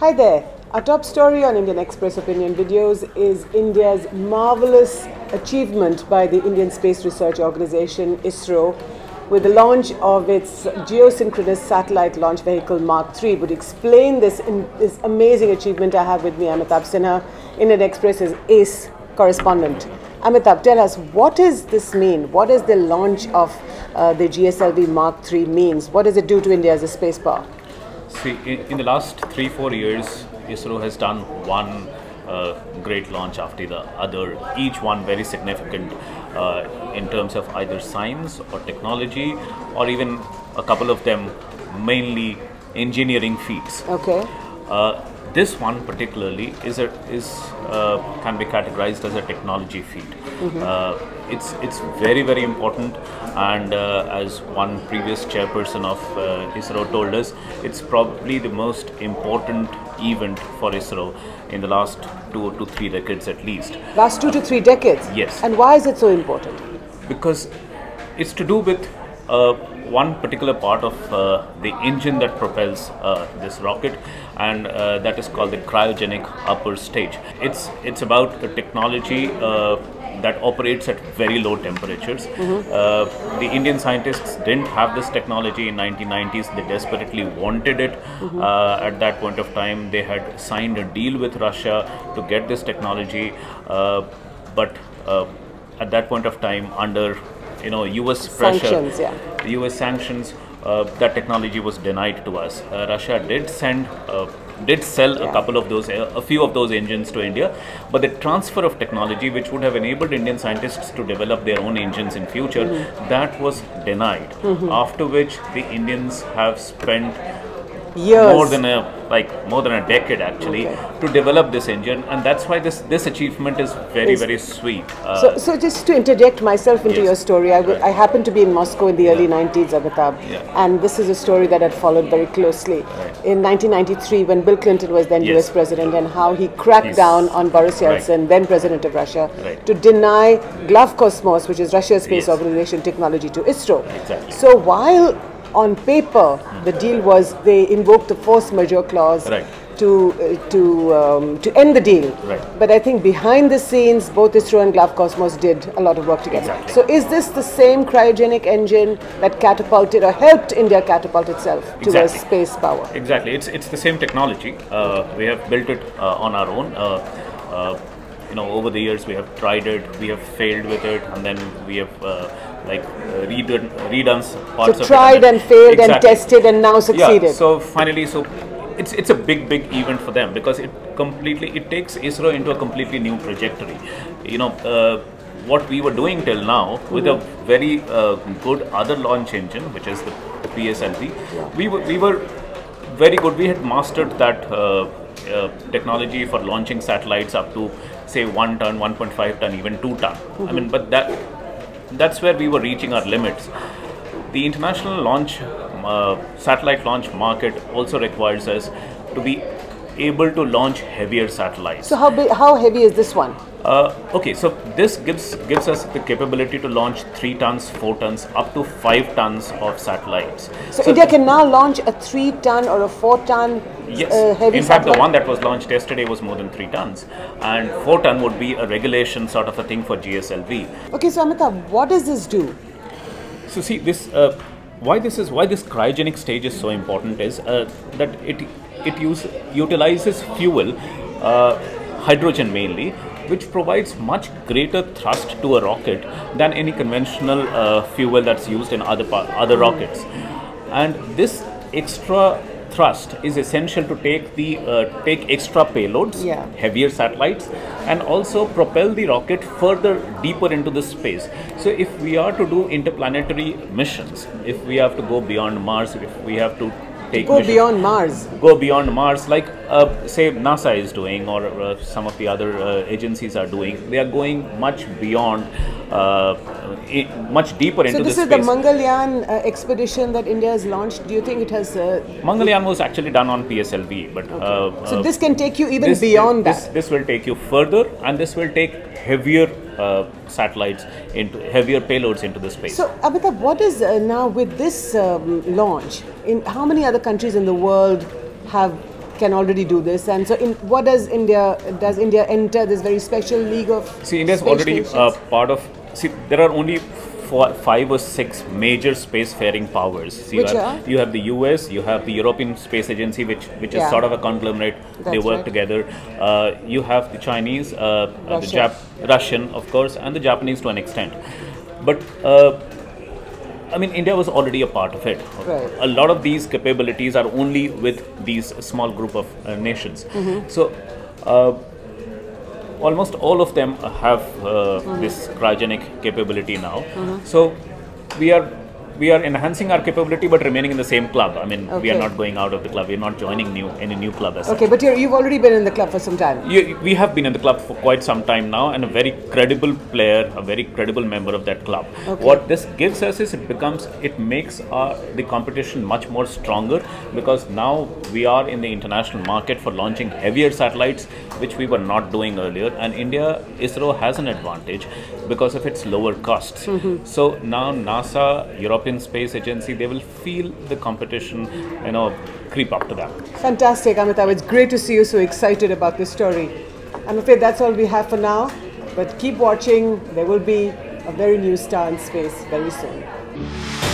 Hi there. Our top story on Indian Express Opinion Videos is India's marvelous achievement by the Indian Space Research Organisation, ISRO, with the launch of its geosynchronous satellite launch vehicle Mark III. Would explain this amazing achievement, I have with me Amitabh Sinha, Indian Express's ace correspondent. Amitabh, tell us, what does this mean? What does the launch of the GSLV Mark III means? What does it do to India as a space power? See, in the last 3-4 years, ISRO has done one great launch after the other, each one very significant in terms of either science or technology, or even a couple of them mainly engineering feats. Okay. This one particularly can be categorized as a technology feat. Mm-hmm. It's very, very important, and as one previous chairperson of ISRO told us, it's probably the most important event for ISRO in the last 2 to 3 decades at least. Last 2 to 3 decades? Yes. And why is it so important? Because it's to do with one particular part of the engine that propels this rocket, and that is called the cryogenic upper stage. It's about the technology that operates at very low temperatures. Mm-hmm. The Indian scientists didn't have this technology in 1990s. They desperately wanted it. Mm-hmm. At that point of time, they had signed a deal with Russia to get this technology, but at that point of time, under US pressure, sanctions, yeah. US sanctions, that technology was denied to us. Russia did sell yeah. a few of those engines to India, but the transfer of technology, which would have enabled Indian scientists to develop their own engines in future, mm-hmm. that was denied. Mm-hmm. After which the Indians have spent years, more than a decade actually, okay. to develop this engine, and that's why this achievement is very, very sweet. So just to interject myself into yes. your story, I happened to be in Moscow in the early yeah. 90s, Amitabh, yeah. and this is a story that I'd followed very closely. Right. In 1993, when Bill Clinton was then yes. US President, and how he cracked yes. down on Boris Yeltsin, right. then President of Russia, right. to deny Glavkosmos, which is Russia's space yes. organization, technology to ISRO. Exactly. So while on paper, the deal was they invoked the force majeure clause right. to end the deal. Right. But I think behind the scenes, both ISRO and Glavkosmos did a lot of work together. Exactly. So is this the same cryogenic engine that catapulted or helped India catapult itself exactly. towards space power? Exactly. It's the same technology. We have built it on our own. Over the years, we have tried it, we have failed with it, and then we have redone parts of it. So tried and failed exactly. and tested and now succeeded. Yeah, so finally, it's a big event for them, because it takes ISRO into a completely new trajectory. What we were doing till now with mm-hmm. a very good other launch engine, which is the PSLV, yeah. we were very good. We had mastered that technology for launching satellites up to say 1 ton, 1.5 ton, even 2 ton. Mm-hmm. I mean, but that's where we were reaching our limits. The international satellite launch market also requires us to be able to launch heavier satellites. So how heavy is this one? Okay, so this gives us the capability to launch 3 tons, 4 tons, up to 5 tons of satellites. So India can now launch a 3-ton or a 4-ton yes. Heavy satellite? In fact, the one that was launched yesterday was more than 3 tons, and 4-ton would be a regulation sort of a thing for GSLV. Okay, so Amitabh, what does this do? So see, why this cryogenic stage is so important is that it utilizes fuel, hydrogen mainly, which provides much greater thrust to a rocket than any conventional fuel that's used in other rockets. And this extra thrust is essential to take extra payloads, yeah. heavier satellites, and also propel the rocket further deeper into the space. So if we are to do interplanetary missions, if we have to go beyond Mars, if we have to go beyond Mars, like say NASA is doing, or some of the other agencies are doing. They are going much beyond, much deeper into the space. So this is the Mangalyaan expedition that India has launched. Do you think it has... Mangalyaan was actually done on PSLV. But okay. So this can take you even beyond that. This will take you further, and this will take heavier satellites, into heavier payloads into the space. So Amitabh, what is now with this launch, how many other countries in the world have can already do this. And so, what does India? Does India enter this very special league of? See, India is already part of. See, there are only 5 or 6 major spacefaring powers. So you have the US, you have the European Space Agency, which is sort of a conglomerate. That's they work together. You have the Chinese, the Russian, of course, and the Japanese to an extent. But I mean, India was already a part of it. Right. A lot of these capabilities are only with these small group of nations. Mm-hmm. So almost all of them have this cryogenic capability now. Mm-hmm. So we are enhancing our capability, but remaining in the same club. I mean, we are not going out of the club. We are not joining any new club as such. Okay, but you've already been in the club for some time. We have been in the club for quite some time now, and a very credible player, a very credible member of that club. Okay. What this gives us is it makes the competition much more stronger, because now we are in the international market for launching heavier satellites, which we were not doing earlier. And India, ISRO has an advantage because of its lower costs. Mm-hmm. So now NASA, European Space Agency, they will feel the competition, you know, creep up to them. Fantastic, Amitabh. It's great to see you so excited about this story. I'm afraid that's all we have for now, but keep watching. There will be a very new star in space very soon.